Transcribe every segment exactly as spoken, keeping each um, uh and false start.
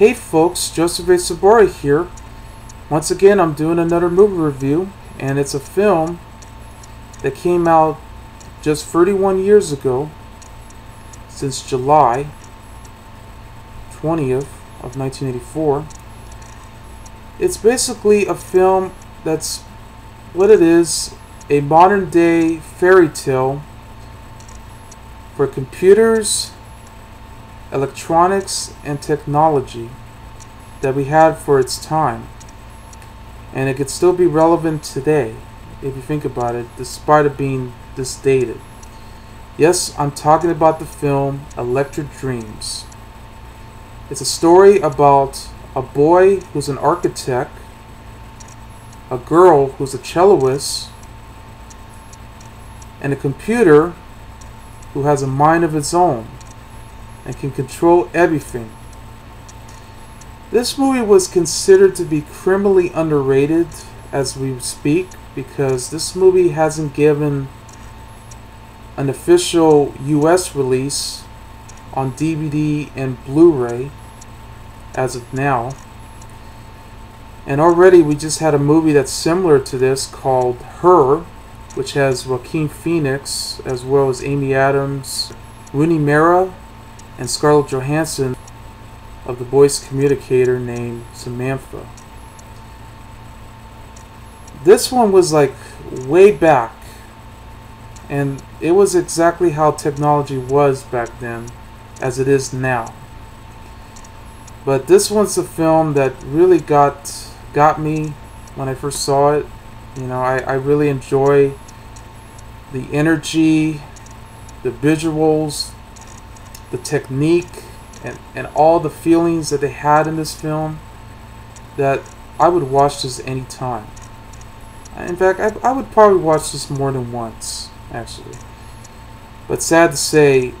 Hey folks, Joseph A. Sobora here. Once again, I'm doing another movie review, and it's a film that came out just thirty-one years ago, since July twentieth of nineteen eighty-four. It's basically a film that's what it is, a modern day fairy tale for computers, electronics and technology that we had for its time, and it could still be relevant today if you think about it, despite it being this dated. Yes, I'm talking about the film Electric Dreams. It's a story about a boy who's an architect, a girl who's a celloist, and a computer who has a mind of its own and can control everything. This movie was considered to be criminally underrated as we speak, because this movie hasn't given an official U S release on D V D and Blu-ray as of now. And already we just had a movie that's similar to this called Her, which has Joaquin Phoenix as well as Amy Adams, Rooney Mara, and Scarlett Johansson of the voice communicator named Samantha. This one was like way back, and it was exactly how technology was back then as it is now. But this one's a film that really got got me when I first saw it. You know, I, I really enjoy the energy, the visuals, the technique, and, and all the feelings that they had in this film, that I would watch this anytime. In fact, I, I would probably watch this more than once, actually. But sad to say,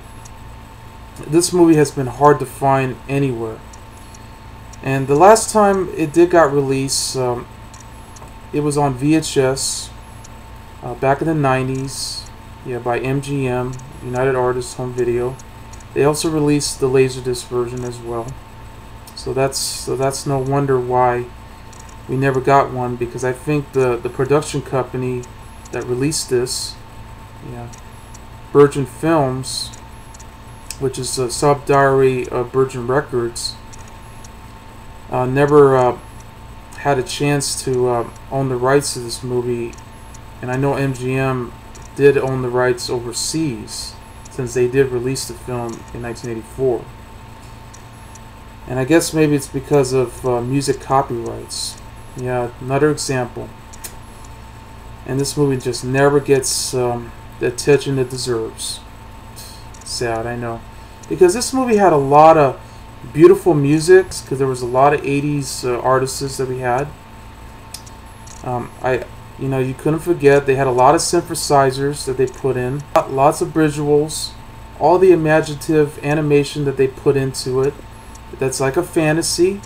this movie has been hard to find anywhere. And the last time it did got released, um, it was on V H S uh, back in the nineties, yeah, by M G M United Artists Home Video. They also released the Laserdisc version as well, so that's so that's no wonder why we never got one, because I think the the production company that released this, yeah, Virgin Films, which is a subsidiary of Virgin Records, uh, never uh, had a chance to uh, own the rights to this movie. And I know M G M did own the rights overseas, since they did release the film in nineteen eighty-four. And I guess maybe it's because of uh, music copyrights. Yeah, another example. And this movie just never gets um, the attention it deserves. Sad, I know. Because this movie had a lot of beautiful music, because there was a lot of eighties uh, artists that we had. Um, I... You know, you couldn't forget, they had a lot of synthesizers that they put in, lots of visuals, all the imaginative animation that they put into it. That's like a fantasy.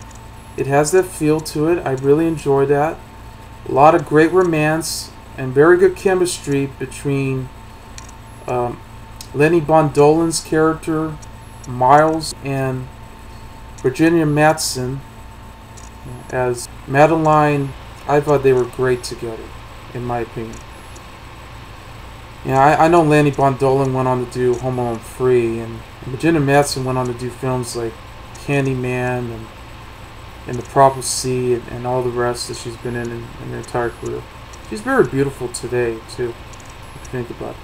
It has that feel to it. I really enjoy that. A lot of great romance and very good chemistry between um, Lenny von Dohlen's character, Miles, and Virginia Madsen as Madeline. I thought they were great together, in my opinion. Yeah, I, I know Lenny von Dohlen went on to do Home Alone Free, and Virginia Madsen went on to do films like Candyman and, and The Prophecy and, and all the rest that she's been in, in in her entire career. She's very beautiful today, too, if you think about it.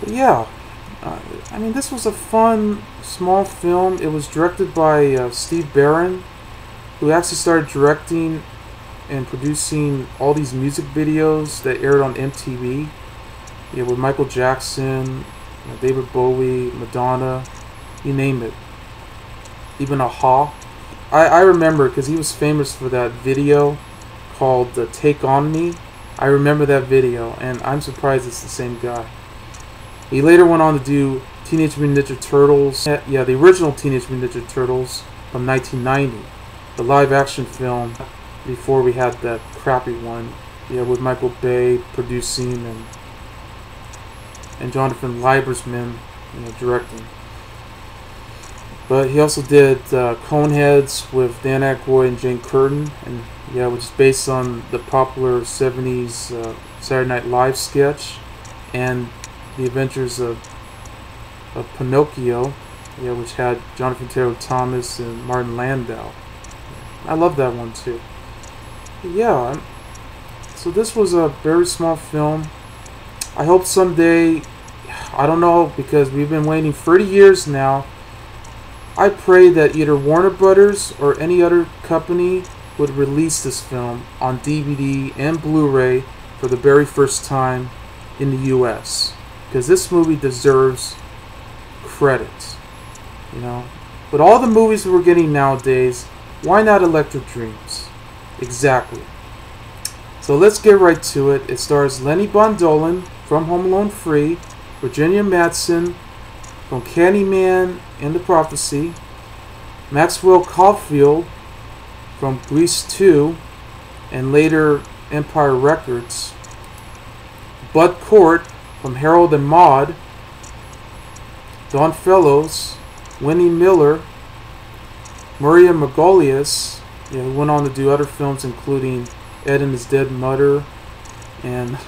But yeah, uh, I mean, this was a fun, small film. It was directed by uh, Steve Barron, who actually started directing and producing all these music videos that aired on M T V, yeah, with Michael Jackson, you know, David Bowie, Madonna, you name it, even A-ha. I, I remember, because he was famous for that video called the Take On Me. I remember that video, and I'm surprised it's the same guy. He later went on to do Teenage Mutant Ninja Turtles, yeah, the original Teenage Mutant Ninja Turtles from nineteen ninety, the live action film, before we had that crappy one, yeah, with Michael Bay producing and and Jonathan Liebesman, you know, directing. But he also did uh, Coneheads with Dan Aykroyd and Jane Curtin, and yeah, which is based on the popular seventies uh, Saturday Night Live sketch, and The Adventures of, of Pinocchio, yeah, which had Jonathan Taylor Thomas and Martin Landau. I love that one too. Yeah, so this was a very small film. I hope someday, I don't know, because we've been waiting thirty years now. I pray that either Warner Brothers or any other company would release this film on D V D and Blu-ray for the very first time in the U S because this movie deserves credit, you know. But all the movies we're getting nowadays, why not Electric Dreams? Exactly. So let's get right to it. It stars Lenny von Dohlen from Home Alone Free, Virginia Madsen from Candyman and The Prophecy, Maxwell Caulfield from Grease two and later Empire Records, Bud Cort from Harold and Maude, Don Fellows, Winnie Miller, Maria Margolius, yeah, who went on to do other films including Ed and His Dead Mother, and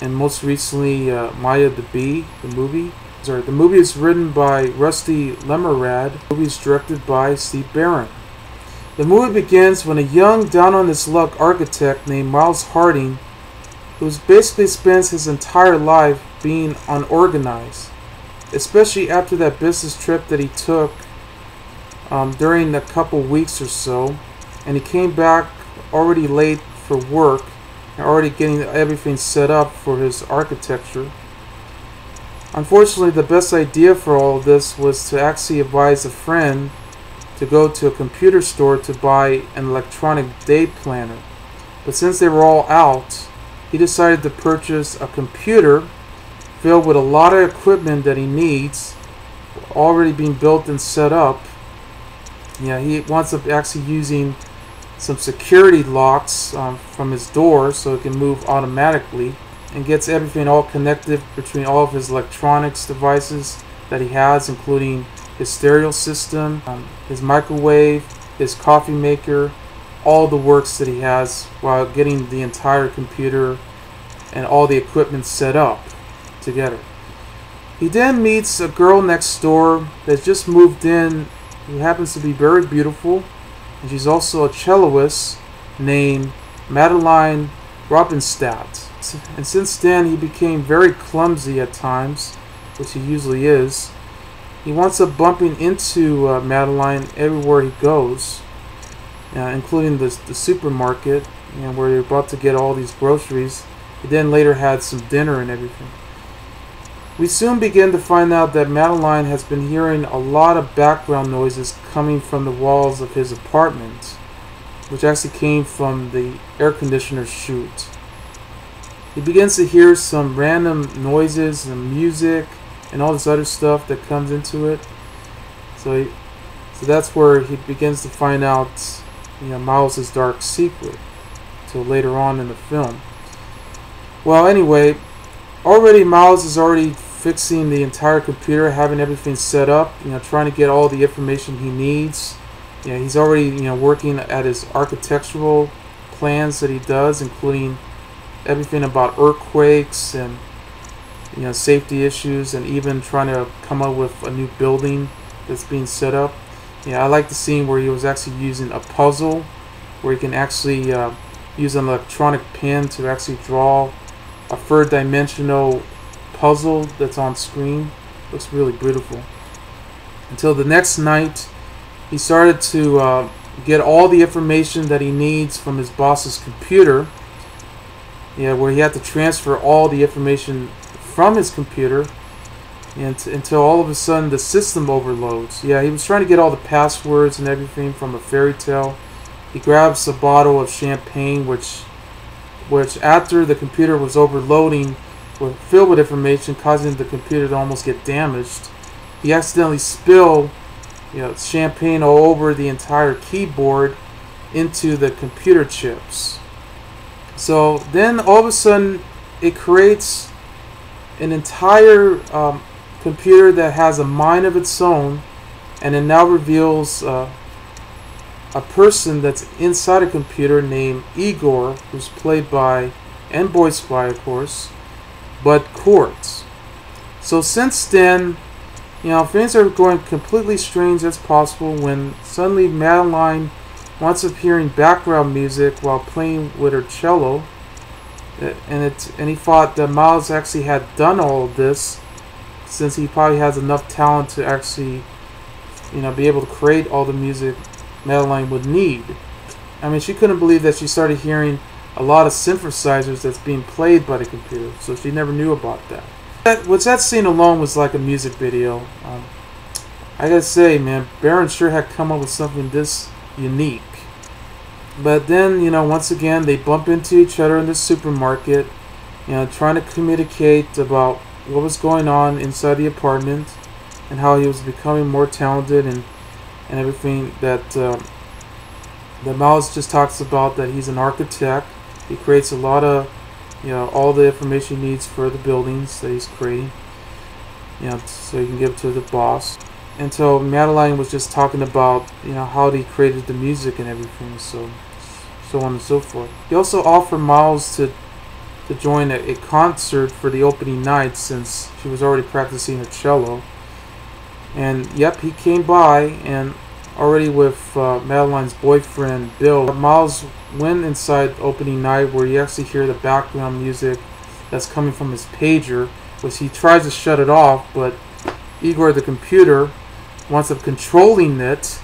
and most recently uh, Maya the Bee, the movie. Sorry, the movie is written by Rusty Lemerad. The movie is directed by Steve Barron. The movie begins when a young, down-on-his-luck architect named Miles Harding, who basically spends his entire life being unorganized, especially after that business trip that he took um, during a couple weeks or so, and he came back already late for work and already getting everything set up for his architecture. Unfortunately, the best idea for all of this was to actually advise a friend to go to a computer store to buy an electronic day planner. But since they were all out, he decided to purchase a computer filled with a lot of equipment that he needs, already being built and set up. Yeah, he wants to actually using some security locks um, from his door so it can move automatically, and gets everything all connected between all of his electronics devices that he has, including his stereo system, um, his microwave, his coffee maker, all the works that he has, while getting the entire computer and all the equipment set up together. He then meets a girl next door that's just moved in, who happens to be very beautiful, and she's also a celloist named Madeline Robinstadt. And since then, he became very clumsy at times, which he usually is. He winds up bumping into uh, Madeline everywhere he goes, uh, including the, the supermarket, you know, where they're about to get all these groceries. He then later had some dinner and everything. We soon begin to find out that Madeline has been hearing a lot of background noises coming from the walls of his apartment, which actually came from the air conditioner chute. He begins to hear some random noises and music and all this other stuff that comes into it. So, he, so that's where he begins to find out, you know, Miles' dark secret, till later on in the film. Well, anyway, already Miles is already fixing the entire computer, having everything set up, you know, trying to get all the information he needs. Yeah, you know, he's already, you know, working at his architectural plans that he does, including everything about earthquakes and, you know, safety issues, and even trying to come up with a new building that's being set up. Yeah, I like the scene where he was actually using a puzzle, where he can actually uh, use an electronic pen to actually draw a third-dimensional puzzle that's on screen. Looks really beautiful. Until the next night, he started to uh, get all the information that he needs from his boss's computer. Yeah, where he had to transfer all the information from his computer, and until all of a sudden the system overloads. Yeah, he was trying to get all the passwords and everything from a fairy tale. He grabs a bottle of champagne, which, which after the computer was overloading, was filled with information, causing the computer to almost get damaged. He accidentally spilled, you know, champagne all over the entire keyboard into the computer chips. So then all of a sudden it creates an entire um, computer that has a mind of its own, and it now reveals uh, a person that's inside a computer named Igor, who's played by, and voiced by, of course, Bud Quartz. So since then, you know, things are going completely strange as possible when suddenly Madeline wants to hearing background music while playing with her cello, and it's and he thought that Miles actually had done all of this, since he probably has enough talent to actually, you know, be able to create all the music Madeline would need. I mean, she couldn't believe that she started hearing a lot of synthesizers that's being played by the computer, so she never knew about that. That which that scene alone was like a music video. Um, I gotta say, man, Barron sure had come up with something this unique. But then, you know, once again, they bump into each other in the supermarket, you know, trying to communicate about what was going on inside the apartment and how he was becoming more talented and, and everything that, um, that Miles just talks about, that he's an architect. He creates a lot of, you know, all the information he needs for the buildings that he's creating, you know, so he can give it to the boss. And so Madeline was just talking about, you know, how he created the music and everything, so so on and so forth. He also offered Miles to to join a, a concert for the opening night, since she was already practicing her cello. And yep, he came by, and already with uh, Madeline's boyfriend Bill, Miles went inside opening night, where you actually hear the background music that's coming from his pager, which he tries to shut it off, but Igor the computer winds up controlling it,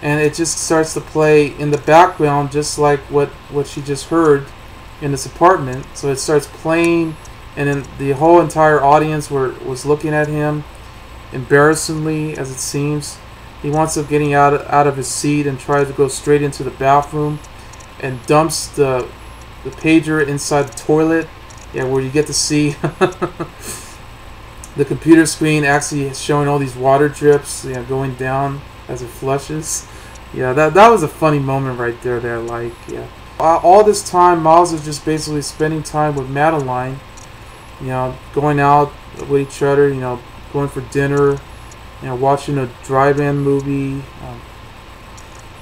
and it just starts to play in the background, just like what what she just heard in this apartment. So it starts playing, and then the whole entire audience were was looking at him embarrassingly, as it seems. He winds up getting out of, out of his seat and tries to go straight into the bathroom, and dumps the the pager inside the toilet. Yeah, where you get to see the computer screen actually is showing all these water drips, you know, going down as it flushes. Yeah, that, that was a funny moment right there, there, like, yeah. All this time, Miles is just basically spending time with Madeline, you know, going out with each other, you know, going for dinner, you know, watching a drive-in movie, um,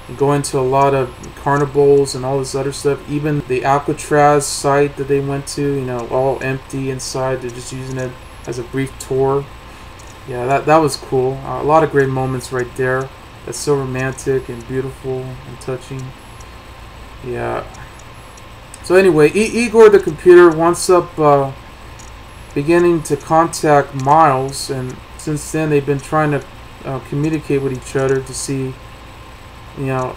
and going to a lot of carnivals and all this other stuff. Even the Alcatraz site that they went to, you know, all empty inside, they're just using it as a brief tour. Yeah, that, that was cool. Uh, a lot of great moments right there. That's so romantic and beautiful and touching. Yeah. So anyway, e Igor the computer winds up uh, beginning to contact Miles, and since then they've been trying to uh, communicate with each other to see, you know,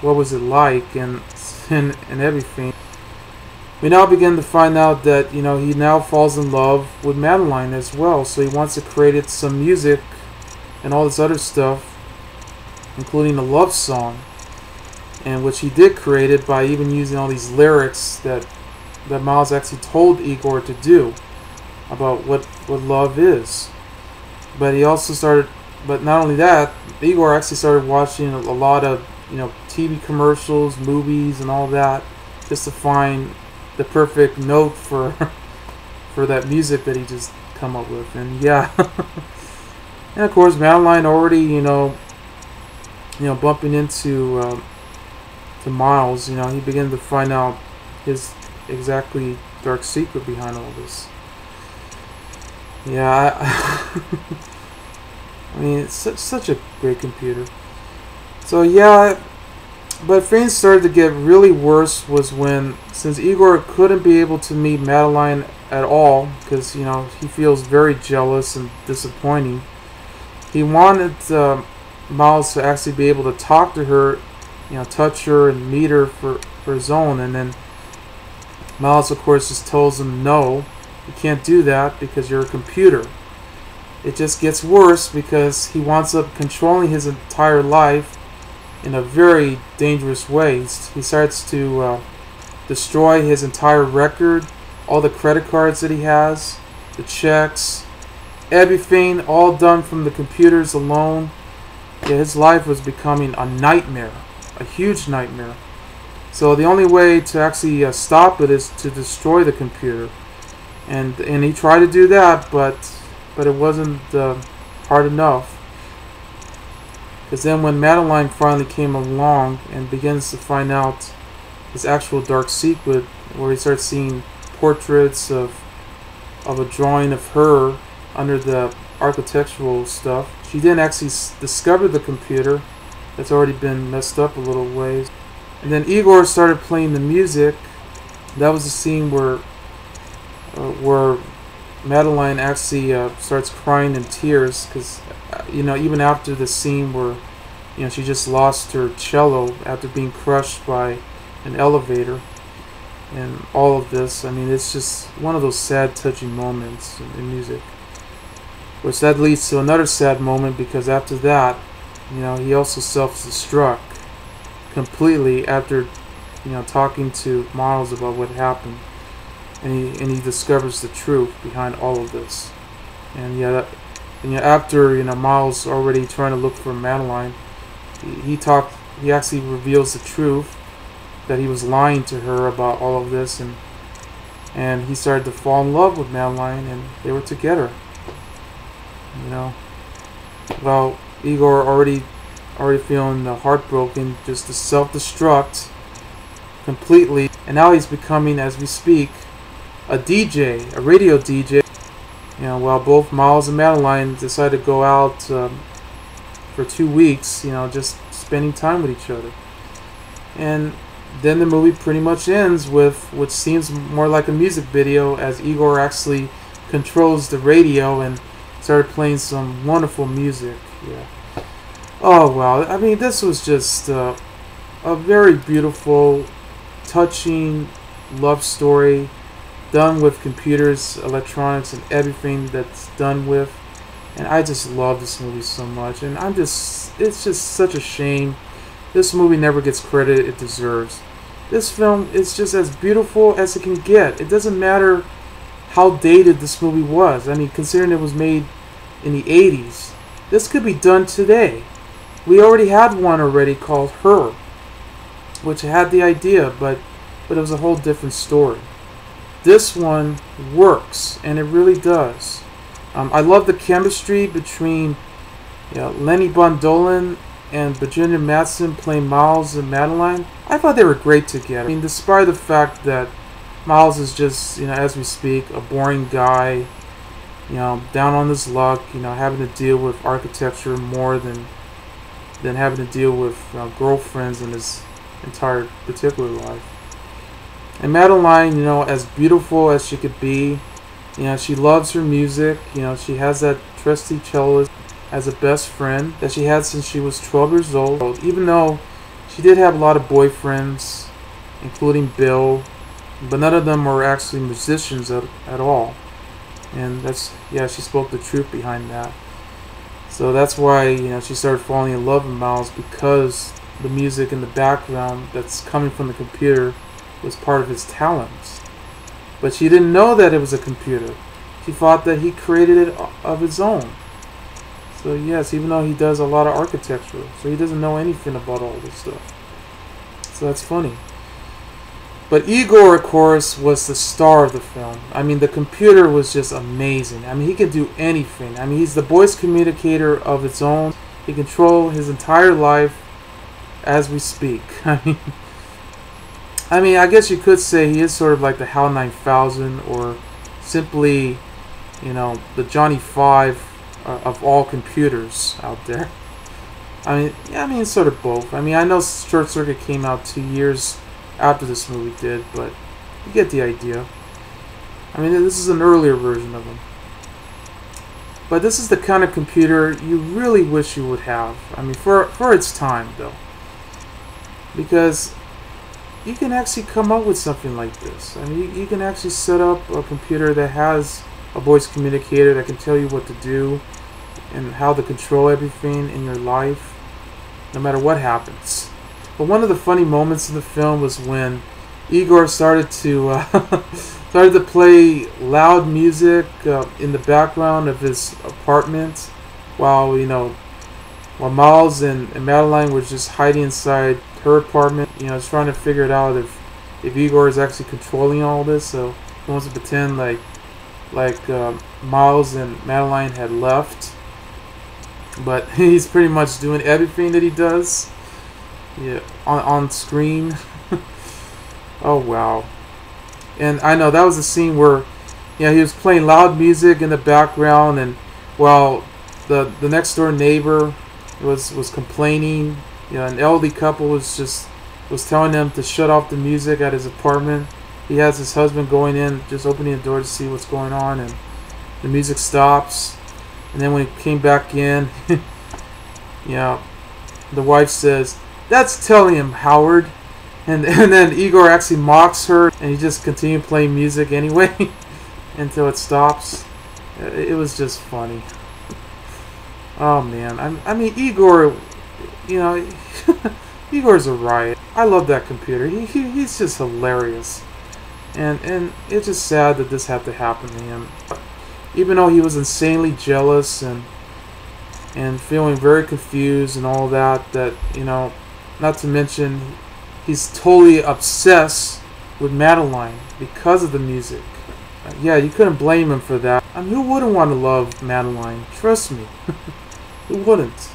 what was it like and, and, and everything. We now begin to find out that, you know, he now falls in love with Madeline as well, so he wants to create some music and all this other stuff, including a love song, and which he did create it by even using all these lyrics that that Miles actually told Igor to do about what what love is. But he also started, but not only that, Igor actually started watching a lot of, you know, T V commercials, movies, and all that, just to find the perfect note for for that music that he just come up with. And yeah, and of course Madeline already, you know, you know, bumping into um, to Miles, you know, he began to find out his exactly dark secret behind all this. Yeah, I, I mean, it's such, such a great computer. So yeah. But things started to get really worse was when, since Igor couldn't be able to meet Madeline at all, because, you know, he feels very jealous and disappointing, he wanted uh, Miles to actually be able to talk to her, you know, touch her and meet her for, for his own. And then Miles, of course, just tells him, no, you can't do that because you're a computer. It just gets worse because he winds up controlling his entire life in a very dangerous way. He starts to uh, destroy his entire record, all the credit cards that he has, the checks, everything, all done from the computers alone. Yeah, his life was becoming a nightmare, a huge nightmare. So the only way to actually uh, stop it is to destroy the computer, and and he tried to do that, but but it wasn't uh, hard enough. Because then when Madeline finally came along and begins to find out his actual dark secret, where he starts seeing portraits of of a drawing of her under the architectural stuff, she then actually s discovered the computer that's already been messed up a little ways. And then Igor started playing the music. That was the scene where uh, where Madeline actually uh, starts crying in tears, because you know, even after the scene where you know she just lost her cello after being crushed by an elevator and all of this, I mean, it's just one of those sad, touching moments in, in music. Which that leads to another sad moment, because after that, you know, he also self-destruct completely after, you know, talking to Miles about what happened, and he and he discovers the truth behind all of this. And yeah, that, and yeah, after you know Miles already trying to look for Madeline, he, he talked. He actually reveals the truth that he was lying to her about all of this, and and he started to fall in love with Madeline, and they were together. You know, well, Igor already already feeling heartbroken, just to self-destruct completely, and now he's becoming, as we speak, a D J, a radio D J. You know, while both Miles and Madeline decide to go out um, for two weeks, you know, just spending time with each other. And then the movie pretty much ends with what seems more like a music video, as Igor actually controls the radio and started playing some wonderful music. Yeah. Oh wow! I mean, this was just uh, a very beautiful, touching love story, done with computers, electronics, and everything that's done with. And I just love this movie so much. And I'm just—it's just such a shame this movie never gets credit it deserves. This film is just as beautiful as it can get. It doesn't matter how dated this movie was. I mean, considering it was made in the eighties, this could be done today. We already had one already called Her, which had the idea, but but it was a whole different story. This one works, and it really does. Um, I love the chemistry between you know, Lenny von Dohlen and Virginia Madsen playing Miles and Madeline. I thought they were great together. I mean, despite the fact that Miles is just, you know, as we speak, a boring guy, you know, down on his luck, you know, having to deal with architecture more than than having to deal with you know, girlfriends in his entire particular life. And Madeline, you know, as beautiful as she could be, you know, she loves her music, you know, she has that trusty cellist as a best friend that she had since she was twelve years old, even though she did have a lot of boyfriends, including Bill, but none of them were actually musicians at, at all. And that's, yeah, she spoke the truth behind that. So that's why, you know, she started falling in love with Miles, because the music in the background that's coming from the computer was part of his talents. But she didn't know that it was a computer. She thought that he created it of his own. So yes, even though he does a lot of architecture, so he doesn't know anything about all this stuff. So that's funny. But Igor, of course, was the star of the film. I mean, the computer was just amazing. I mean, he could do anything. I mean, he's the voice communicator of its own. He controls his entire life as we speak. I mean, I mean, I guess you could say he is sort of like the HAL nine thousand, or simply, you know, the Johnny Five uh, of all computers out there. I mean, yeah, I mean, sort of both. I mean, I know Short Circuit came out two years after this movie did, but you get the idea. I mean, this is an earlier version of him. But this is the kind of computer you really wish you would have. I mean, for for its time, though. Because you can actually come up with something like this. I mean, you, you can actually set up a computer that has a voice communicator that can tell you what to do and how to control everything in your life, no matter what happens. But one of the funny moments in the film was when Igor started to uh, started to play loud music uh, in the background of his apartment, while you know, while Miles and, and Madeline were just hiding inside her apartment, you know, trying to figure it out if if Igor is actually controlling all this. So he wants to pretend like like uh, Miles and Madeline had left, But he's pretty much doing everything that he does, yeah, on, on screen. Oh, wow. And I know that was a scene where, yeah, he was playing loud music in the background, and while the the next door neighbor was was complaining, you know, an elderly couple was just was telling him to shut off the music at his apartment. He has his husband going in, just opening the door to see what's going on, and the music stops. And then when he came back in, you know, the wife says, "That's telling him, Howard." And, and then Igor actually mocks her, and he just continued playing music anyway until it stops. It was just funny. Oh, man. I, I mean, Igor, you know, Igor's a riot. I love that computer. He, he, he's just hilarious. And, and it's just sad that this had to happen to him. Even though he was insanely jealous and and feeling very confused and all that, that, you know, not to mention he's totally obsessed with Madeline because of the music. Yeah, you couldn't blame him for that. I mean, who wouldn't want to love Madeline? Trust me. Who wouldn't?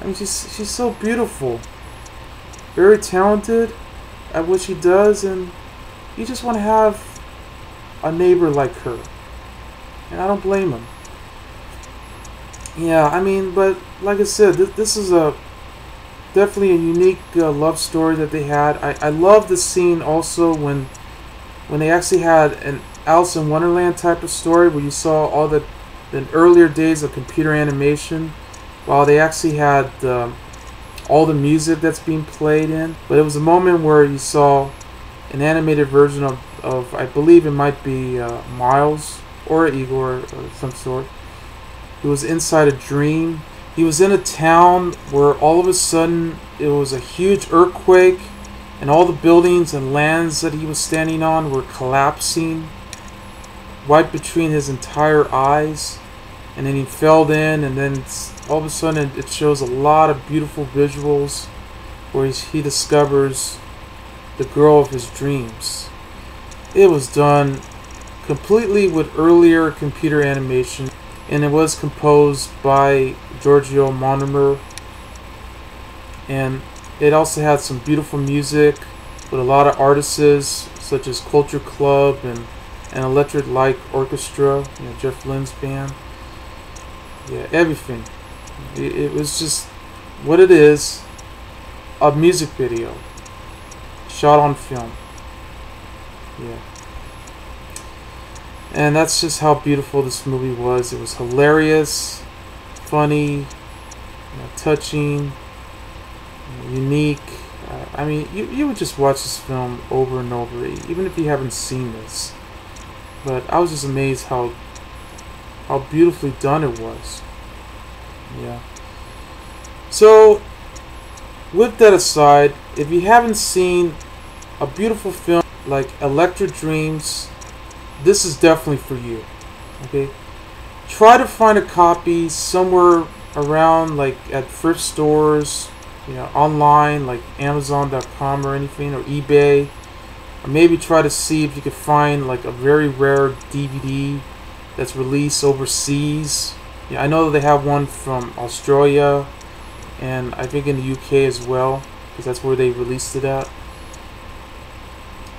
I mean, she's, she's so beautiful. Very talented at what she does, and you just want to have a neighbor like her. And I don't blame him. Yeah, I mean, but like I said, th this is a definitely a unique uh, love story that they had. I, I love the scene also when when they actually had an Alice in Wonderland type of story where you saw all the, the earlier days of computer animation, while they actually had um, all the music that's being played in. But it was a moment where you saw an animated version of, of I believe it might be uh, Miles, or Igor of some sort. He was inside a dream. He was in a town where all of a sudden it was a huge earthquake, and all the buildings and lands that he was standing on were collapsing right between his entire eyes, and then he fell in, and then all of a sudden it shows a lot of beautiful visuals where he discovers the girl of his dreams. It was done completely with earlier computer animation, and it was composed by Giorgio Moroder, and it also had some beautiful music with a lot of artists such as Culture Club and an Electric Light Orchestra, you know, Jeff Lynne's band. Yeah, everything. It, it was just what it is, a music video shot on film. Yeah. And that's just how beautiful this movie was. It was hilarious, funny, you know, touching, unique. Uh, I mean, you, you would just watch this film over and over, even if you haven't seen this. But I was just amazed how how beautifully done it was. Yeah. So, with that aside, if you haven't seen a beautiful film like Electric Dreams, this is definitely for you. Okay, try to find a copy somewhere around, like at thrift stores, you know, online, like Amazon dot com or anything, or eBay, or maybe try to see if you could find like a very rare D V D that's released overseas. Yeah, I know they have one from Australia, and I think in the U K as well, because that's where they released it at.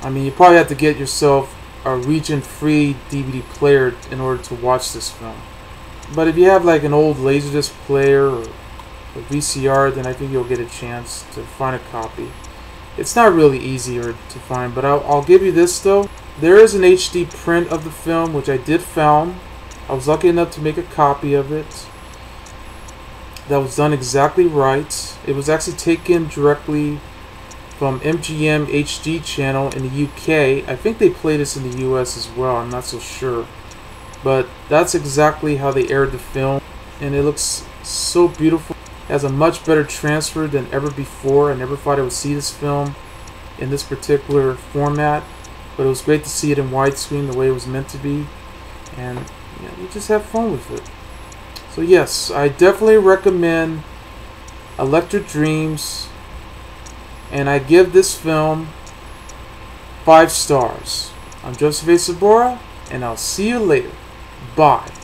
I mean, you probably have to get yourself a region free D V D player in order to watch this film. But if you have like an old Laserdisc player or a V C R, then I think you'll get a chance to find a copy. It's not really easy to find, but I'll, I'll give you this though. There is an H D print of the film, which I did found. I was lucky enough to make a copy of it. That was done exactly right. It was actually taken directly from M G M H D channel in the U K. I think they play this in the U S as well, I'm not so sure. But that's exactly how they aired the film, and it looks so beautiful. It has a much better transfer than ever before. I never thought I would see this film in this particular format, but it was great to see it in widescreen the way it was meant to be, and you know, you just have fun with it. So yes, I definitely recommend Electric Dreams. And I give this film five stars. I'm Joseph A. Sobora, and I'll see you later. Bye.